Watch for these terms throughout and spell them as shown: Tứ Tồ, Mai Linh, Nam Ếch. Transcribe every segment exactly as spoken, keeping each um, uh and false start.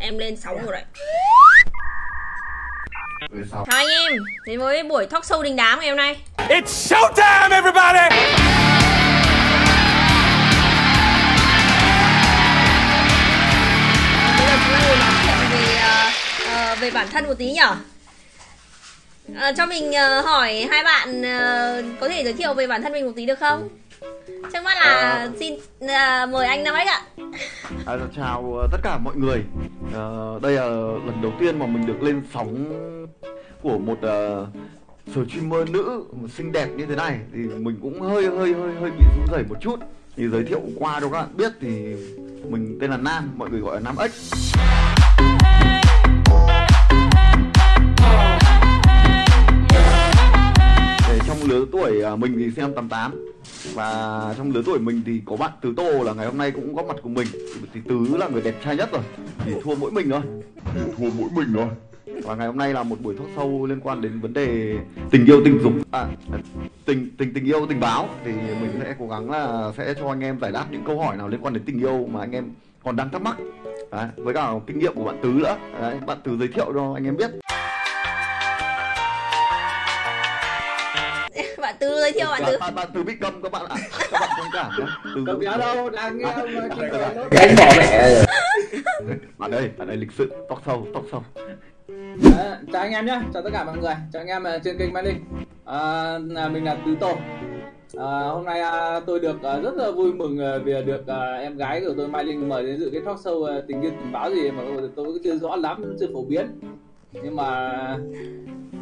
Em lên sóng rồi đấy. Chào anh em, đến với buổi talk show đình đám ngày hôm nay. It's show time everybody. Bây giờ chúng ta ngồi nói chuyện về uh, về bản thân một tí nhở. Uh, cho mình uh, hỏi hai bạn uh, có thể giới thiệu về bản thân mình một tí được không? Trước mắt là uh, xin uh, mời anh Nam Ếch ạ. À, chào tất cả mọi người. À, đây là lần đầu tiên mà mình được lên sóng của một uh, streamer nữ xinh đẹp như thế này thì mình cũng hơi hơi hơi hơi bị run rẩy một chút. Thì giới thiệu qua cho các bạn biết thì mình tên là Nam, mọi người gọi là Nam Ếch. Trong lứa tuổi mình thì xem tám tám. Và trong lứa tuổi mình thì có bạn Tứ Tồ là ngày hôm nay cũng góp mặt cùng mình. Thì Tứ là người đẹp trai nhất rồi, chỉ thua mỗi mình thôi. Chỉ thua mỗi mình thôi. Và ngày hôm nay là một buổi talk show liên quan đến vấn đề tình yêu tình dục. À, tình tình tình yêu tình báo. Thì mình sẽ cố gắng là sẽ cho anh em giải đáp những câu hỏi nào liên quan đến tình yêu mà anh em còn đang thắc mắc. Đấy, với cả kinh nghiệm của bạn Tứ nữa. Đấy, bạn Tứ giới thiệu cho anh em biết. Bạn Tứ giới thiệu bạn Tứ. Bạn, bạn Tứ bị câm các bạn ạ. À. Các bạn thông cảm nhé. Từ câm nhá đâu, đang nghe ông đánh bỏ mẹ. Bạn đây, bạn đây lịch sự, talk show, talk show. À, chào anh em nhé, chào tất cả mọi người. Chào anh em trên kênh Mai Linh. À, mình là Tứ Tồ. À, hôm nay à, tôi được à, rất là vui mừng à, vì được à, em gái của tôi Mai Linh mời đến dự cái talk show à, tình yêu tình báo gì mà tôi cũng chưa rõ lắm, chưa phổ biến. Nhưng mà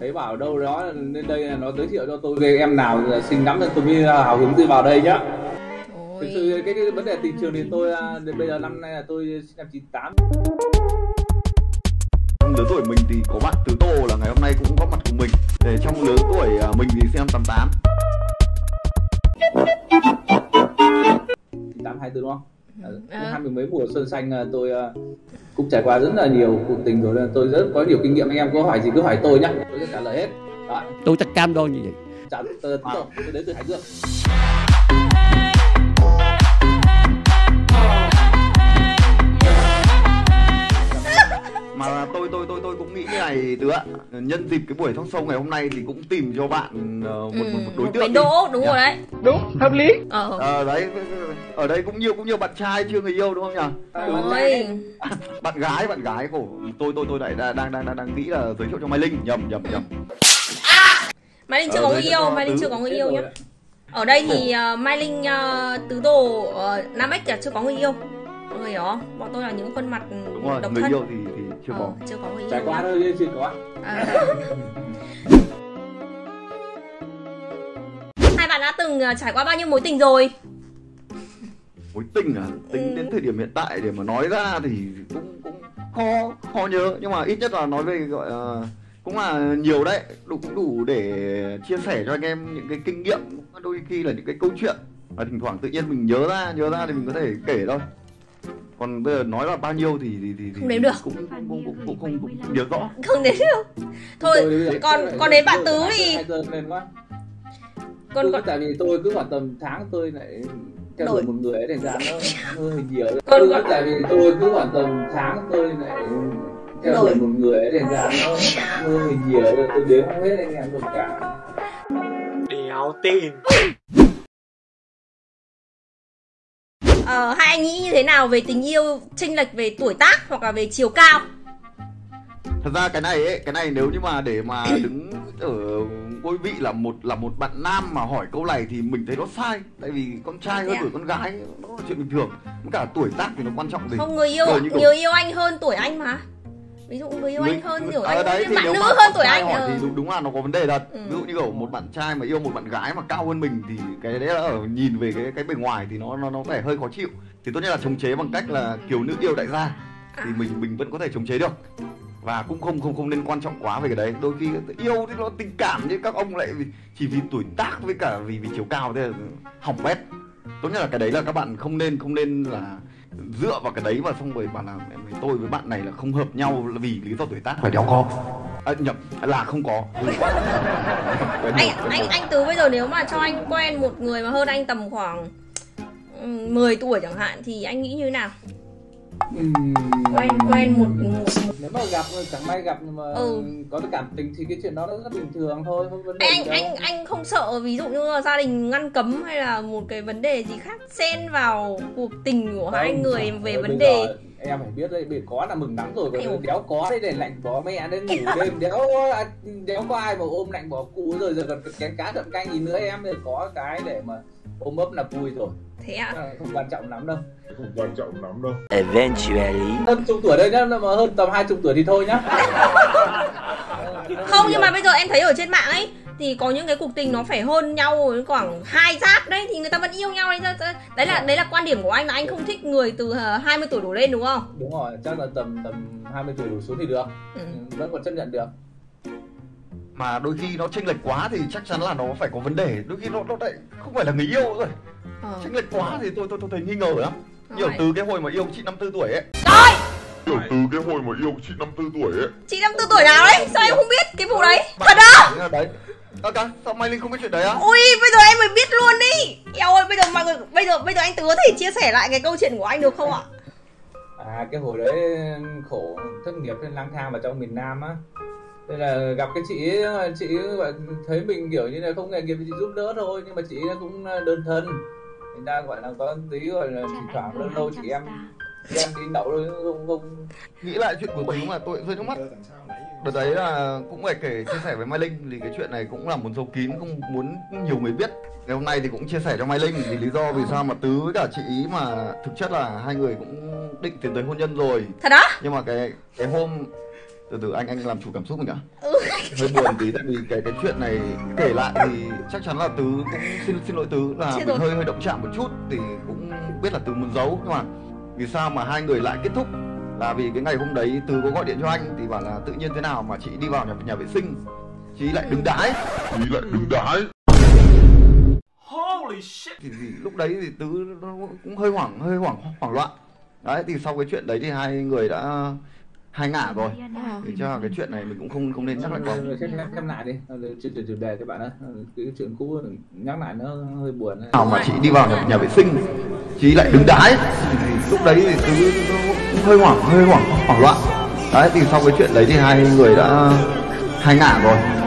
thấy bảo đâu đó nên đây là nó giới thiệu cho tôi về em nào xinh lắm nên tôi mới hào hứng đi vào đây nhá. Thực sự cái, cái vấn đề tình trường thì tôi đến bây giờ năm nay là tôi sinh năm chín tám. Trong lứa tuổi mình thì có bạn Tứ Tồ là ngày hôm nay cũng góp mặt cùng mình. Để trong lứa tuổi mình thì sinh năm tám tám. chín tám hai tư đúng không? Hai mươi mấy mùa xuân xanh tôi cũng trải qua rất là nhiều cuộc tình rồi nên tôi rất có nhiều kinh nghiệm. Anh em có hỏi gì cứ hỏi tôi nhé, tôi sẽ trả lời hết. Đó. Tôi chắc cam đoan như vậy. Trả tôi, tôi, tôi đến từ Hải Dương. Mà tôi tôi tôi tôi cũng nghĩ này Tứ ạ. Nhân dịp cái buổi talk show ngày hôm nay thì cũng tìm cho bạn một, ừ, một, một đối tượng. Một đỗ đúng yeah. Rồi đấy. Đúng, hợp lý. Ờ. À, đấy, ở đây cũng nhiều cũng nhiều bạn trai chưa người yêu đúng không nhỉ? Ôi. À, bạn gái bạn gái của tôi tôi tôi lại đang đang đang đang nghĩ là giới thiệu cho Mai Linh, nhầm nhầm nhầm. À! Mai Linh chưa ờ, có người yêu, Mai Linh chưa có người yêu nhá. Ở đây thì uh, Mai Linh uh, Tứ Tồ uh, Nam Ếch là chưa có người yêu. Mọi người hiểu không? Bọn tôi là những khuôn mặt đúng rồi, độc người thân. Yêu thì thì chưa, ờ, có. Chưa có người yêu. Trải qua thôi chưa có. À, hai bạn đã từng trải qua bao nhiêu mối tình rồi? Mối tình à? Tính ừ. Đến thời điểm hiện tại để mà nói ra thì cũng cũng khó khó nhớ, nhưng mà ít nhất là nói về gọi là cũng là nhiều đấy, đủ đủ để chia sẻ cho anh em những cái kinh nghiệm, đôi khi là những cái câu chuyện và thỉnh thoảng tự nhiên mình nhớ ra nhớ ra thì mình có thể kể thôi. Còn bây giờ nói là bao nhiêu thì thì thì, thì không đếm được, cũng cũng cũng cũng cũng không cũng nhớ rõ, không đếm được. Thôi tôi, còn tôi còn đến bạn Tứ thì còn còn tại vì tôi cứ khoảng tầm tháng tôi lại theo đuổi một người ấy thành ra nó hơi nhiều. Còn còn tại vì tôi cứ khoảng tầm tháng tôi lại theo đuổi một người ấy thành ra nó hơi nhiều, tôi đếm không hết anh em được cả. Đéo tin. Ờ, hai anh nghĩ như thế nào về tình yêu chênh lệch về tuổi tác hoặc là về chiều cao? Thật ra cái này ấy, cái này nếu như mà để mà đứng ở ngôi vị là một là một bạn nam mà hỏi câu này thì mình thấy nó sai. Tại vì con trai hơn tuổi con gái nó là chuyện bình thường. Với cả tuổi tác thì nó quan trọng gì? Không, người yêu người kiểu... yêu anh hơn tuổi anh mà. Ví dụ người yêu người... anh hơn tuổi à, anh, nhưng bạn nữ hơn tuổi anh hỏi thì đúng, đúng là nó có vấn đề thật. Ừ. Ví dụ như kiểu một bạn trai mà yêu một bạn gái mà cao hơn mình thì cái đấy là ở nhìn về cái cái bề ngoài thì nó nó nó có vẻ hơi khó chịu. Thì tốt nhất là chống chế bằng cách là kiểu nữ yêu đại gia thì mình mình vẫn có thể chống chế được. Và cũng không không không nên quan trọng quá về cái đấy. Đôi khi yêu thì nó tình cảm chứ các ông lại chỉ vì tuổi tác với cả vì vì chiều cao thế là hỏng bét. Tốt nhất là cái đấy là các bạn không nên không nên là dựa vào cái đấy và xong rồi bạn là tôi với bạn này là không hợp nhau là vì lý do tuổi tác phải đéo có. À, nhầm, là không có. anh anh anh Tứ bây giờ nếu mà cho anh quen một người mà hơn anh tầm khoảng mười tuổi chẳng hạn thì anh nghĩ như thế nào? Quen quen một, một nếu mà gặp chẳng may gặp mà ừ. có được cảm tình thì cái chuyện đó rất bình thường thôi, không vấn đề. Anh đâu. anh anh không sợ ví dụ như là gia đình ngăn cấm hay là một cái vấn đề gì khác xen vào cuộc tình của hai người về vấn đề. Rồi. Em phải biết đấy, biển có là mừng lắm rồi, rồi đéo có đây để lạnh bỏ mẹ nên ngủ đêm đéo đéo có ai mà ôm lạnh bỏ cụ rồi giờ còn kén cá cận canh gì nữa, em thì có cái để mà ôm ấp là vui rồi. Thế ạ? À? Không quan trọng lắm đâu. Không quan trọng lắm đâu. Eventually. Hơn trung tuổi đây nhá, mà hơn tầm hai chục tuổi thì thôi nhá. Không, nhưng mà bây giờ em thấy ở trên mạng ấy thì có những cái cuộc tình nó phải hơn nhau khoảng hai giáp đấy thì người ta vẫn yêu nhau đấy. Đấy là đấy là quan điểm của anh là anh không thích người từ hai mươi tuổi đổ lên đúng không? Đúng rồi, chắc là tầm tầm hai mươi tuổi đổ xuống thì được. Ừ. Vẫn còn chấp nhận được. Mà đôi khi nó chênh lệch quá thì chắc chắn là nó phải có vấn đề. Đôi khi nó nó lại không phải là người yêu rồi. Ờ. Chênh lệch quá thì tôi tôi tôi thấy nghi ngờ lắm. Nhiều từ cái hồi mà yêu chị năm mươi tư tuổi ấy. Rồi. Từ cái hồi mà yêu chị năm mươi tư tuổi ấy. Chị năm mươi tư tuổi nào đấy? Sao em không biết cái vụ đấy? Thật á? Đấy. Ok, sao Mai Linh không biết chuyện đấy á? Ui, bây giờ em mới biết luôn đi. Eo ơi, bây giờ mọi người bây giờ bây giờ anh Tứ có thể chia sẻ lại cái câu chuyện của anh được không ạ? À, cái hồi đấy khổ thất nghiệp nên lang thang vào trong miền Nam á. Thế là gặp cái chị ấy, chị ấy thấy mình kiểu như là không nghề nghiệp thì chị giúp đỡ thôi, nhưng mà chị ấy cũng đơn thân. Người ta gọi là có tí gọi là thỉnh thoảng lâu lâu chị em em đi đậu thôi, không không nghĩ lại chuyện của mình mà tôi rơi nước mắt. Đợt đấy là cũng phải kể chia sẻ với Mai Linh thì cái chuyện này cũng là muốn giấu kín, không muốn nhiều người biết. Ngày hôm nay thì cũng chia sẻ cho Mai Linh vì lý do vì sao mà Tứ với cả chị ý mà thực chất là hai người cũng định tiến tới hôn nhân rồi. Thật đó. Nhưng mà cái cái hôm từ từ anh anh làm chủ cảm xúc mình ạ. Hơi buồn tí tại vì cái cái chuyện này kể lại thì chắc chắn là Tứ cũng xin xin lỗi Tứ là mình hơi hơi động chạm một chút thì cũng biết là Tứ muốn giấu, nhưng mà vì sao mà hai người lại kết thúc là vì cái ngày hôm đấy Tứ có gọi điện cho anh thì bảo là tự nhiên thế nào mà chị đi vào nhà nhà vệ sinh chị lại đứng đái chị lại đứng đái holy shit thì, thì lúc đấy thì Tứ cũng hơi hoảng hơi hoảng hoảng loạn đấy. Thì sau cái chuyện đấy thì hai người đã hai ngả rồi thì cho cái chuyện này mình cũng không không nên nhắc lại quá. Xem lại đi chuyện chủ đề các bạn ạ, cái chuyện cũ nhắc lại nó hơi buồn. Nào mà chị đi vào nhà, nhà vệ sinh chị lại đứng đái thì lúc đấy thì Tứ cũng hơi hoảng hơi hoảng hoảng loạn đấy. Thì sau cái chuyện đấy thì hai người đã hai ngả rồi.